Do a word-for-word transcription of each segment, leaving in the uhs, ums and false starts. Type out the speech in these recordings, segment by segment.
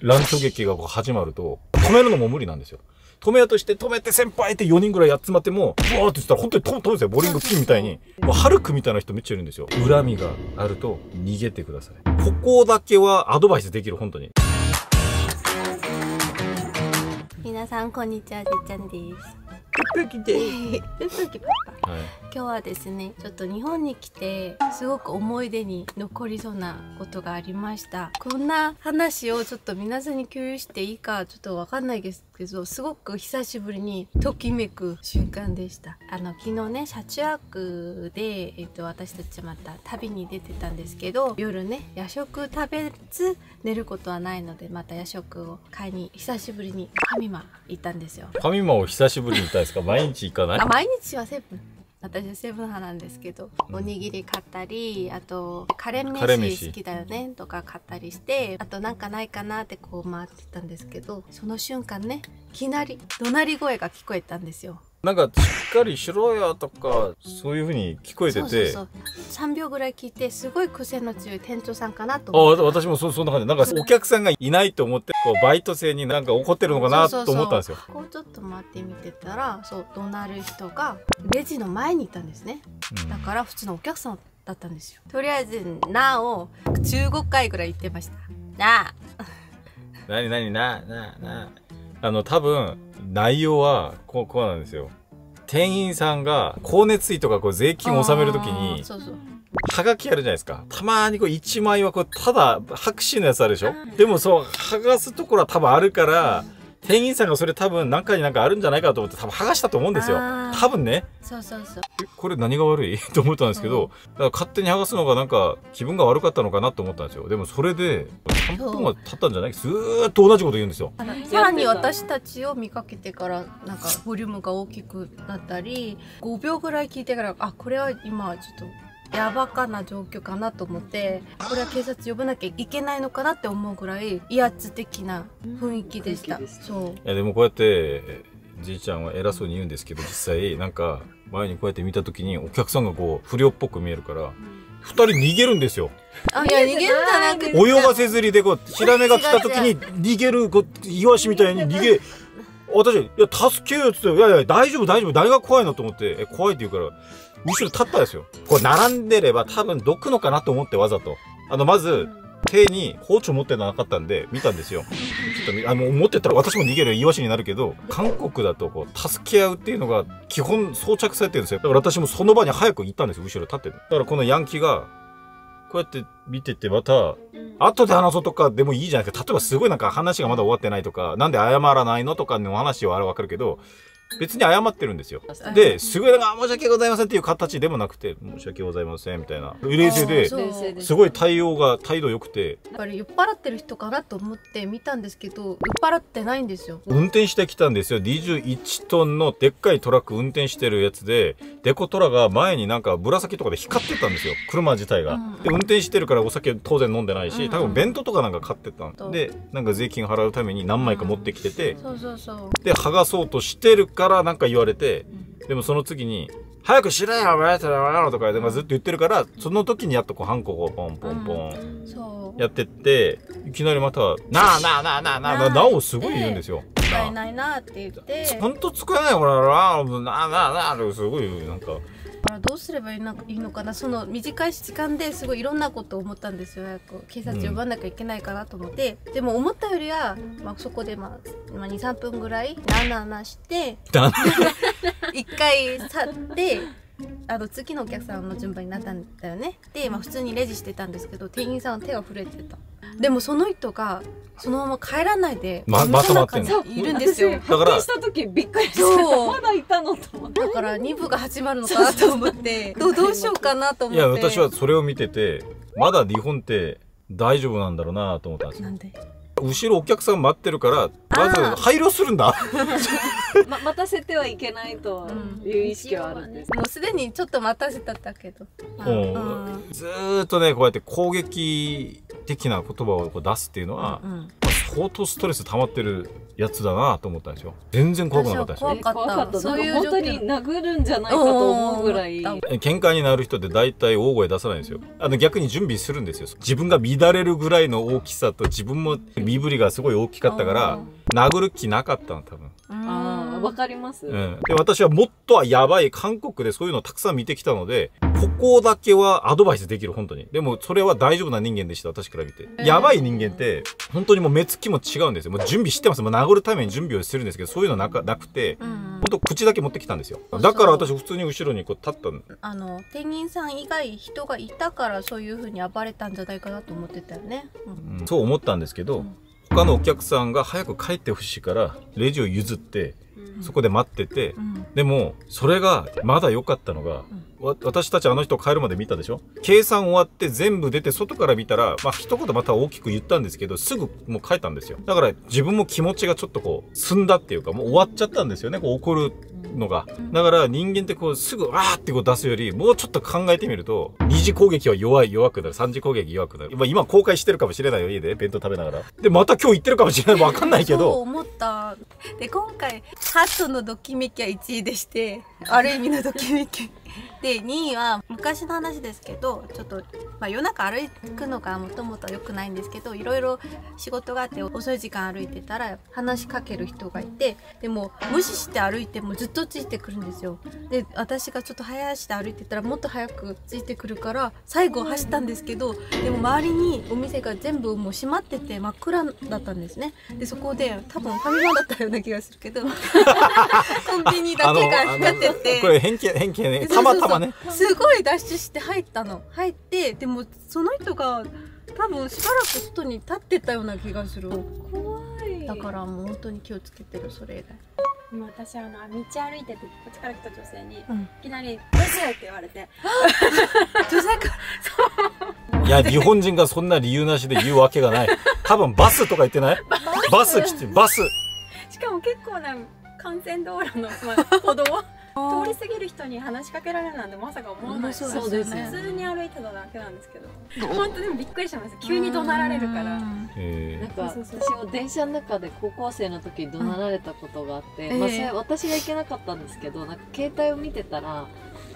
乱射撃がこう始まると、止めるのも無理なんですよ。止めようとして、止めて先輩ってよにんぐらいやっつまっても、うわーって言ったら本当に飛ぶんですよ。ボリングピンみたいに。もうハルクみたいな人めっちゃいるんですよ。恨みがあると逃げてください。ここだけはアドバイスできる、本当に。皆さん、こんにちは、じっちゃんです。今日はですね、ちょっと日本に来てすごく思い出に残りそうなことがありました。こんな話をちょっと皆さんに共有していいかちょっとわかんないですけど、すごく久しぶりにときめく瞬間でした。あの昨日ね、車中泊で、えっと、私たちまた旅に出てたんですけど、夜ね夜食食べず寝ることはないので、また夜食を買いに久しぶりにファミマ行ったんですよ。ファミマを久しぶりに行ったんですか？毎日行かない？あ、毎日はセブン。私はセブン派なんですけど、うん、おにぎり買ったり、あとカレー飯好きだよねとか買ったりして、あとなんかないかなってこう回ってたんですけど、その瞬間ね、いきなり怒鳴り声が聞こえたんですよ。なんかしっかりしろよとかそういう風に聞こえてて、そうそうそう、さんびょうぐらい聞いて、すごい癖の強い店長さんかなと思って。あ、私も そ, そんな感じ。なんかお客さんがいないと思ってこうバイト生になんか怒ってるのかなと思ったんですよ。こうちょっと待ってみてたら、そう怒鳴る人がレジの前にいたんですね、うん、だから普通のお客さんだったんですよ。とりあえずなをじゅうごかいぐらい言ってました。なあなになになななあの多分内容はこう、こうなんですよ。店員さんが光熱費とかこう税金を納めるときに、そうそう、はがきあるじゃないですか。たまにこういちまんえんはこうただ白紙のやつあるでしょ。でもそう剥がすところは多分あるから、うん、店員さんがそれ多分中になんかあるんじゃないかと思って多分剥がしたと思うんですよ。多分ね。そうそうそう。これ何が悪いと思ったんですけど、だから勝手に剥がすのがなんか気分が悪かったのかなと思ったんですよ。でもそれでさんぷんは経ったんじゃない？ずーっと同じこと言うんですよ。さらに私たちを見かけてからなんかボリュームが大きくなったり、ごびょうぐらい聞いてから、あ、これは今ちょっとやばかな状況かなと思って、これは警察呼ばなきゃいけないのかなって思うぐらい威圧的な雰囲気でした。そう。いやでもこうやってじいちゃんは偉そうに言うんですけど、実際なんか前にこうやって見た時にお客さんがこう不良っぽく見えるからふたり逃げるんですよ。あ、いや逃げるんじゃなくて、泳がせ釣りでこうヒラメが来た時に逃げる、こうイワシみたいに逃げ、私「いや助けよ」っつって「いやいや大丈夫大丈夫、誰が怖いの？」と思って「え怖い」って言うから後ろ立ったんですよ。これ並んでれば多分どくのかなと思って、わざとあのまず手に包丁持ってなかったんで見たんですよ。ちょっとあの持ってったら私も逃げるイワシになるけど、韓国だとこう助け合うっていうのが基本装着されてるんですよ。だから私もその場に早く行ったんですよ、後ろ立って。だからこのヤンキーがこうやって見てて、また後で話そうとかでもいいじゃないですか。例えばすごいなんか話がまだ終わってないとか、なんで謝らないのとかの話はあれわかるけど、別に謝ってるんですよ。で、すごいなんか申し訳ございませんっていう形でもなくて、申し訳ございませんみたいな冷静で、すごい対応が態度良くて、やっぱり酔っ払ってる人かなと思って見たんですけど、酔っ払ってないんですよ。運転してきたんですよ。にじゅういちトンのでっかいトラック運転してるやつで、デコトラが前になんか紫とかで光ってたんですよ、車自体が。うん、で運転してるからお酒当然飲んでないし、うん、多分弁当とかなんか買ってたんで、なんか税金払うために何枚か持ってきてて、で剥がそうとしてるからなんか言われて、でもその次に「早くしろよお前」とかでもずっと言ってるから、その時にやっとこうハンコをポンポンポンやってって、いきなりまた「なあなあなあなあなあ」なおすごい言うんですよ。使えないなって言って、ちゃんと使えないほらなあなあなあってすごいなんか。どうすればいいのかな、その短い時間ですごいいろんなことを思ったんですよ。警察呼ばなきゃいけないかなと思って、うん、でも思ったよりは、まあ、そこで、まあ、にさんぷんぐらいなななしていっかい去って、あの次のお客さんの順番になったんだよね。で、まあ、普通にレジしてたんですけど、店員さんは手が震えてた。でもその人がそのまま帰らないでまとまっているんですよ。発見した時びっくりした。まだいたのと思って、だからに部が始まるのかなと思って、どうしようかなと思って。いや私はそれを見てて、まだ日本って大丈夫なんだろうなと思ったんですよ。なんで後ろお客さん待ってるからまず配慮するんだま待たせてはいけないという意識はあるんです。もうすでにちょっと待たせたんだけど、ずっとねこうやって攻撃的な言葉をこう出すっていうのは、うん、うん、相当ストレス溜まってるやつだなと思ったんですよ。全然怖くなかったですよ。怖かった。そういう本当に殴るんじゃないかと思うぐらい。喧嘩になる人って大体大声出さないんですよ。あの逆に準備するんですよ。自分が乱れるぐらいの大きさと自分も身振りがすごい大きかったから殴る気なかったの多分。ああ、わかります。うん。で私はもっとはやばい韓国でそういうのをたくさん見てきたので、ここだけはアドバイスできる本当に。でもそれは大丈夫な人間でした私から見て。やばい人間って本当にもう目つきも違うんですよ。もう準備してます。もう殴るために準備をするんですけど、そういうのなかなくて、本当口だけ持ってきたんですよ。だから私普通に後ろにこう立ったの。あの店員さん以外人がいたからそういう風に暴れたんじゃないかなと思ってたよね。うん、そう思ったんですけど、うん、他のお客さんが早く帰ってほしいからレジを譲ってそこで待ってて、うん、でもそれがまだ良かったのが、うん、私たちあの人を帰るまで見たでしょ。計算終わって全部出て外から見たら、まあ一言また大きく言ったんですけど、すぐもう帰ったんですよ。だから自分も気持ちがちょっとこう済んだっていうか、もう終わっちゃったんですよね、こう怒るのが。だから人間ってこうすぐわーってこう出すより、もうちょっと考えてみると、二次攻撃は弱い弱くなる、三次攻撃弱くなる。まあ今後悔してるかもしれないよ、家で弁当食べながら。でまた今日行ってるかもしれない、わかんないけど。そう思った。で今回ハートのドキメキはいちいでして、ある意味のドキメキ。でにいは昔の話ですけど、ちょっと、まあ、夜中歩くのがもともとは良くないんですけど、いろいろ仕事があって遅い時間歩いてたら話しかける人がいて、でも無視して歩いてもずっとついてくるんですよ。で私がちょっと早足で歩いてたらもっと早くついてくるから最後走ったんですけど、でも周りにお店が全部もう閉まってて真っ暗だったんですね。でそこで多分ファミマだったような気がするけどコンビニだけが光ってて、これ偏見偏見ね、たまたまね、すごいダッシュして入ったの。入って、でもその人が多分しばらく外に立ってたような気がする。怖い。だからもう本当に気をつけてる、それ以外。今私あの道歩いてて、こっちから来た女性に、うん、いきなり「どうしよう」って言われて女性からいや日本人がそんな理由なしで言うわけがない。多分バスとか言ってない？バス来てバスしかも結構な幹線道路の、まあ、歩道通り過ぎる人に話しかけられるなんてまさか思わない。そうですね。普通に歩いてただけなんですけど、本当でもびっくりしました。急に怒鳴られるから。なんか私も電車の中で高校生の時に怒鳴られたことがあって、まあそれ私が行けなかったんですけど、なんか携帯を見てたら、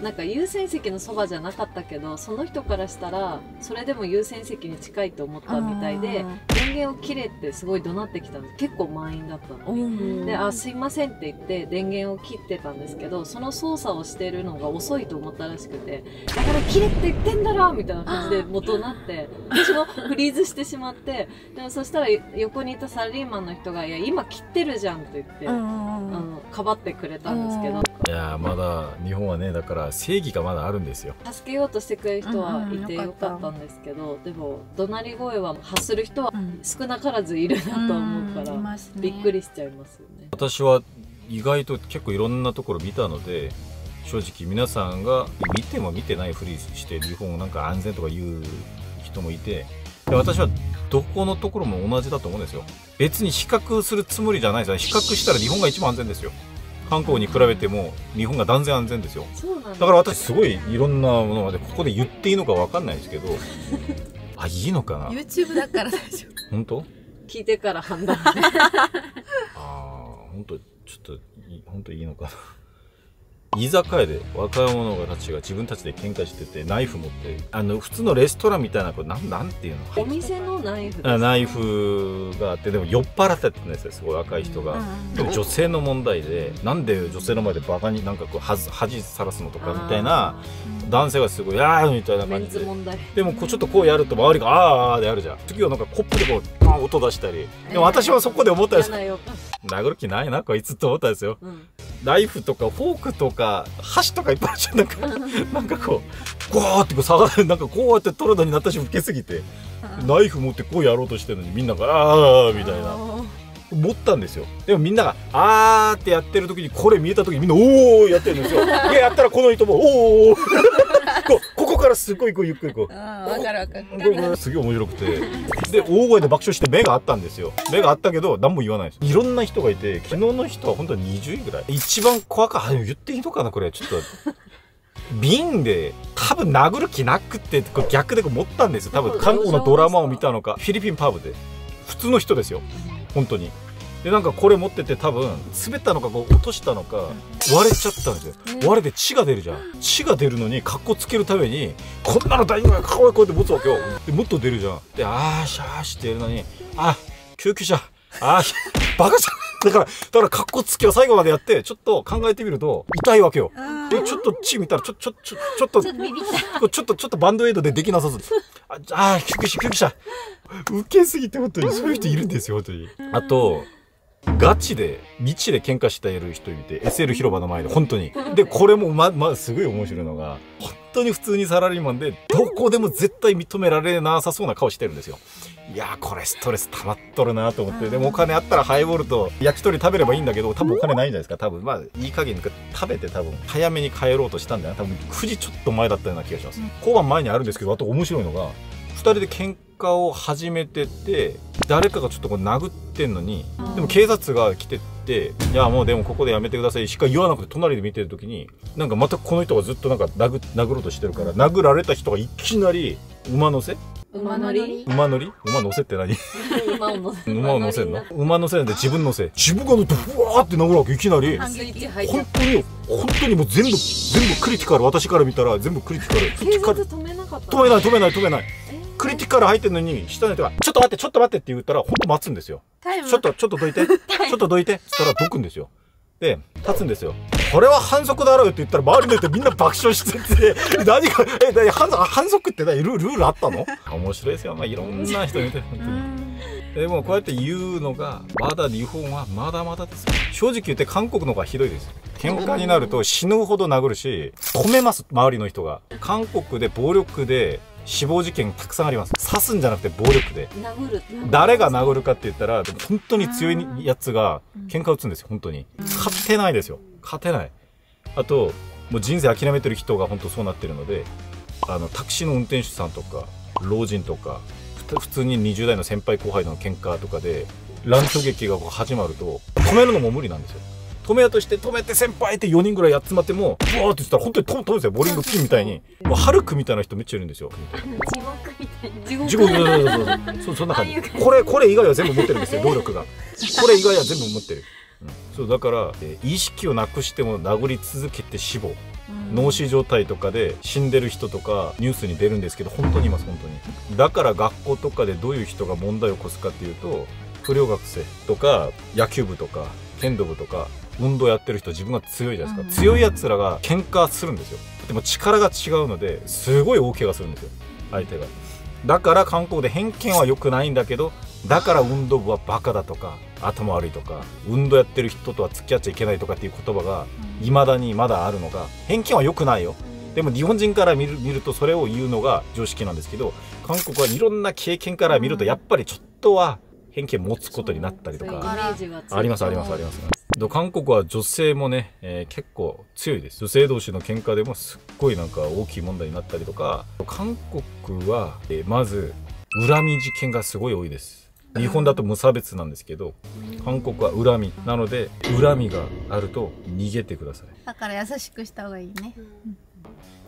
なんか優先席のそばじゃなかったけど、その人からしたらそれでも優先席に近いと思ったみたいで、電源を切れってすごい怒鳴ってきたんです。結構満員だったのに。で、あ、すいませんって言って電源を切ってたんですけど、その操作をしてるのが遅いと思ったらしくて、だから切れって言ってんだろみたいな感じで元になって、私もフリーズしてしまって、でもそしたら横にいたサラリーマンの人が、いや、今切ってるじゃんって言って、あの、かばってくれたんですけど。いやー、まだ日本はね、だから正義がまだあるんですよ。助けようとしてくれる人はいてよかったんですけど、でも怒鳴り声は発する人は少なからずいるなと思うから、びっくりしちゃいますよね。私は意外と結構いろんなところ見たので、正直皆さんが見ても見てないふりして日本をなんか安全とか言う人もいて、で私はどこのところも同じだと思うんですよ。別に比較するつもりじゃないですよ。比較したら日本が一番安全ですよ。韓国に比べても日本が断然安全ですよ。だから私すごいいろんなものまでここで言っていいのかわかんないですけどあ、いいのかな。 ユーチューブ だから大丈夫。本当？聞いてから判断。あー、本当ちょっと、本当いいのかな。居酒屋で若者たちが自分たちで喧嘩してて、ナイフ持って、あの、普通のレストランみたいな、これなん、なんていうの？お店のナイフですね。ナイフがあって、でも酔っ払ってたんですよ、すごい若い人が。でも女性の問題で、なんで女性の前でバカになんかこう、恥さらすのとかみたいな、男性がすごい、あーみたいな感じで。でも、こう、ちょっとこうやると、周りが、あーあーでやるじゃん。次はなんかコップでこう、パン音出したり。でも私はそこで思ったんですよ。殴る気ないなこいつと思ったんですよ。うん、ナイフとかフォークとか箸とかいっぱいあるじゃん。なんかなんかこうゴーってこう下がる、なんかこうやって取るのに私受けすぎて、ナイフ持ってこうやろうとしてるのにみんながああみたいな持ったんですよ。でもみんながあーってやってる時にこれ見えた時にみんなおおやってるんですよ。でやったらこの人もおおこ, ここからすごいこうゆっくりこう、分かる分かる、すげえ面白くて、で大声で爆笑して目があったんですよ。目があったけど何も言わないです。いろんな人がいて、昨日の人は本当ににじゅういぐらい。一番怖かった言っていいのかなこれちょっと瓶で多分殴る気なくって、これ逆でこう持ったんですよ。多分韓国のドラマを見たのか、フィリピンパブで普通の人ですよ本当に。でなんかこれ持ってて多分滑ったのかこう落としたのか割れちゃったんですよ、ね、割れて血が出るじゃん。血が出るのに格好つけるためにこんなの大丈夫かこうやって持つわけよ。でもっと出るじゃん。であーしゃーしってやるのにあ救急車あーしバカじゃん。だからだから格好つけを最後までやってちょっと考えてみると痛いわけよ。でちょっと血見たらちょちょちょちょっとちょっとちょっとバンドエイドでできなさそうです。ああ救急車救急車ウケすぎて本当にそういう人いるんですよ本当に。あとガチで道で喧嘩している人いて エスエル 広場の前で本当に。でこれもままずすごい面白いのが本当に普通にサラリーマンでどこでも絶対認められなさそうな顔してるんですよ。いやーこれストレス溜まっとるなと思って。でもお金あったらハイボールと焼き鳥食べればいいんだけど多分お金ないんじゃないですか。多分まあいい加減に食べて多分早めに帰ろうとしたんだよな。多分くじちょっと前だったような気がします。交番前にあるんですけどあと面白いのがふたりで喧嘩を始めてて誰かがちょっとこう殴ってんのにでも警察が来てって「いやもうでもここでやめてください」しか言わなくて隣で見てる時になんかまたこの人がずっとなんか 殴, 殴ろうとしてるから殴られた人がいきなり馬乗せ馬乗り馬乗り馬乗せって何馬を乗せ馬を乗せんの馬乗せなんで自分乗せ自分が乗ってふわーって殴るわけいきなり。本当に本当にもう全部全部クリティカル。私から見たら全部クリティカル。警察止めなかった止めない止めない止めないクリティカル入ってんのに下の人が「ちょっと待ってちょっと待って」って言ったらほんと待つんですよ。ちょっとちょっとどいてちょっとどいてっつったらどくんですよ。で立つんですよ。これは反則だろうって言ったら周りの人みんな爆笑してて何がえ何反則反則って何ルール、ルールあったの？面白いですよ。まあいろんな人見てる。でもこうやって言うのがまだ日本はまだまだです。正直言って韓国の方がひどいです。喧嘩になると死ぬほど殴るし止めます周りの人が。韓国で暴力で死亡事件たくさんあります。刺すんじゃなくて暴力で殴る。誰が殴るかって言ったら本当に強いやつが喧嘩打つんですよ本当に。勝てないですよ勝てない。あともう人生諦めてる人が本当そうなってるのであのタクシーの運転手さんとか老人とか普通ににじゅう代の先輩後輩の喧嘩とかで乱闘劇が始まると止めるのも無理なんですよ。止めようとして止めて先輩ってよにんぐらい集まってもうわーって言ったら本当に止めてボウリングピンみたいにもうハルクみたいな人めっちゃいるんですよ。地獄みたいな地獄地獄そうそんな感じ。これこれ以外は全部持ってるんですよ能力が。これ以外は全部持ってる、うん、そうだから、えー、意識をなくしても殴り続けて死亡脳死状態とかで死んでる人とかニュースに出るんですけど本当にいます本当に。だから学校とかでどういう人が問題を起こすかっていうと不良学生とか野球部とか剣道部とか運動やってる人自分が強いじゃないですか。強いやつらが喧嘩するんですよ。でも力が違うのですごい大怪我するんですよ相手が。だから韓国で偏見は良くないんだけどだから運動部はバカだとか頭悪いとか運動やってる人とは付き合っちゃいけないとかっていう言葉がいまだにまだあるのが偏見は良くないよ。でも日本人から見る、見るとそれを言うのが常識なんですけど韓国はいろんな経験から見るとやっぱりちょっとは偏見持つことになったりとかありますありますあります。韓国は女性もね、えー、結構強いです。女性同士の喧嘩でもすっごいなんか大きい問題になったりとか。韓国は、えー、まず恨み事件がすごい多いです。日本だと無差別なんですけど韓国は恨みなので恨みがあると逃げてください。だから優しくした方がいいね、うん、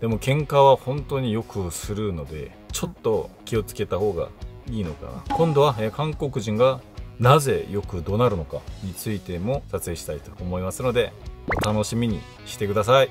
でも喧嘩は本当によくするのでちょっと気をつけた方がいいのかな。今度は、えー、韓国人がなぜよく怒鳴るのかについても撮影したいと思いますのでお楽しみにしてください。